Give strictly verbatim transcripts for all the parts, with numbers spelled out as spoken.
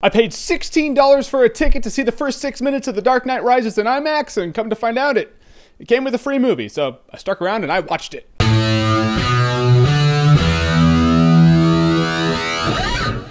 I paid sixteen dollars for a ticket to see the first six minutes of The Dark Knight Rises in IMAX, and come to find out it, it came with a free movie, so I stuck around and I watched it.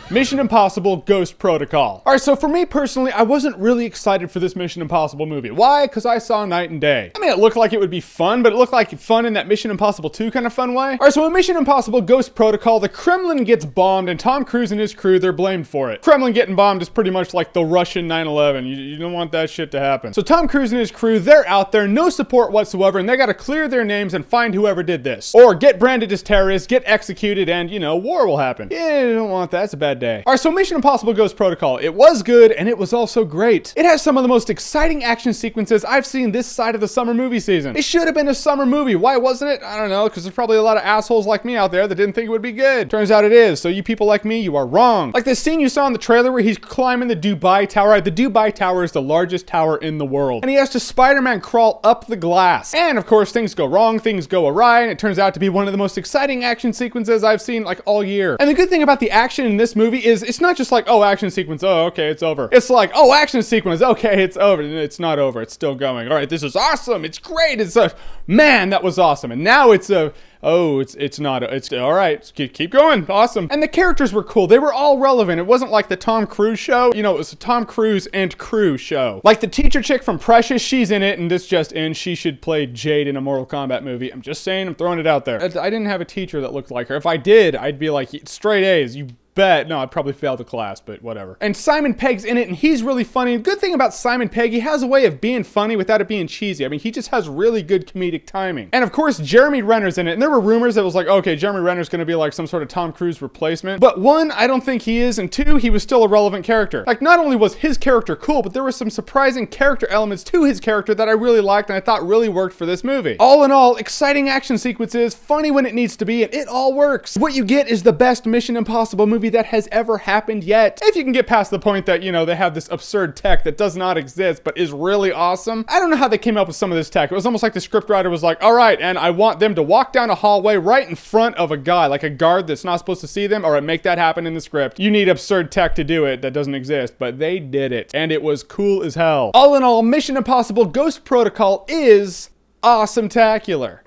Mission Impossible Ghost Protocol. All right, so for me personally, I wasn't really excited for this Mission Impossible movie. Why? Because I saw Night and Day. I mean, it looked like it would be fun, but it looked like fun in that Mission Impossible two kind of fun way. All right, so in Mission Impossible Ghost Protocol, the Kremlin gets bombed and Tom Cruise and his crew, they're blamed for it. Kremlin getting bombed is pretty much like the Russian nine eleven. You, you don't want that shit to happen. So Tom Cruise and his crew, they're out there, no support whatsoever, and they gotta clear their names and find whoever did this. Or get branded as terrorists, get executed, and you know, war will happen. Yeah, you don't want that. That's a bad day. All right, so Mission Impossible Ghost Protocol, it was good and it was also great. It has some of the most exciting action sequences I've seen this side of the summer movie season. It should have been a summer movie. Why wasn't it? I don't know, because there's probably a lot of assholes like me out there that didn't think it would be good. Turns out it is, so you people like me, you are wrong. Like the scene you saw in the trailer where he's climbing the Dubai Tower. The Dubai Tower is the largest tower in the world, and he has to Spider-Man crawl up the glass. And of course, things go wrong, things go awry, and it turns out to be one of the most exciting action sequences I've seen like all year. And the good thing about the action in this movie is it's not just like, oh, action sequence, oh, okay, it's over. It's like, oh, action sequence, okay, it's over. It's not over, it's still going. All right, this is awesome, it's great, it's a, man, that was awesome. And now it's a, oh, it's it's not, it's all right, keep going, awesome. And the characters were cool, they were all relevant. It wasn't like the Tom Cruise show, you know, it was a Tom Cruise and crew show. Like the teacher chick from Precious, she's in it, and this just in, she should play Jade in a Mortal Kombat movie. I'm just saying, I'm throwing it out there. I didn't have a teacher that looked like her. If I did, I'd be like, straight A's, you bet. No, I'd probably fail the class, but whatever. And Simon Pegg's in it, and he's really funny. Good thing about Simon Pegg, he has a way of being funny without it being cheesy. I mean, he just has really good comedic timing. And of course, Jeremy Renner's in it, and there were rumors that was like, okay, Jeremy Renner's gonna be like some sort of Tom Cruise replacement. But one, I don't think he is, and two, he was still a relevant character. Like, not only was his character cool, but there were some surprising character elements to his character that I really liked and I thought really worked for this movie. All in all, exciting action sequences, funny when it needs to be, and it all works. What you get is the best Mission Impossible movie that has ever happened yet. If you can get past the point that, you know, they have this absurd tech that does not exist but is really awesome. I don't know how they came up with some of this tech. It was almost like the scriptwriter was like, all right, and I want them to walk down a hallway right in front of a guy, like a guard that's not supposed to see them. All right, make that happen in the script. You need absurd tech to do it that doesn't exist, but they did it, and it was cool as hell. All in all, Mission Impossible Ghost Protocol is awesome-tacular.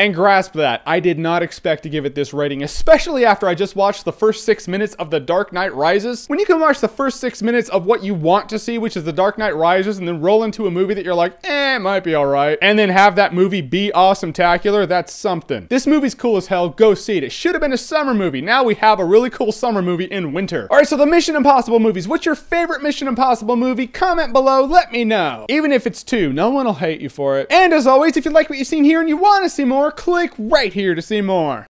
And grasp that, I did not expect to give it this rating, especially after I just watched the first six minutes of The Dark Knight Rises. When you can watch the first six minutes of what you want to see, which is The Dark Knight Rises, and then roll into a movie that you're like, eh, it might be all right, and then have that movie be awesome-tacular, that's something. This movie's cool as hell, go see it. It should have been a summer movie. Now we have a really cool summer movie in winter. All right, so the Mission Impossible movies. What's your favorite Mission Impossible movie? Comment below, let me know. Even if it's two, no one will hate you for it. And as always, if you like what you've seen here and you want to see more, click right here to see more.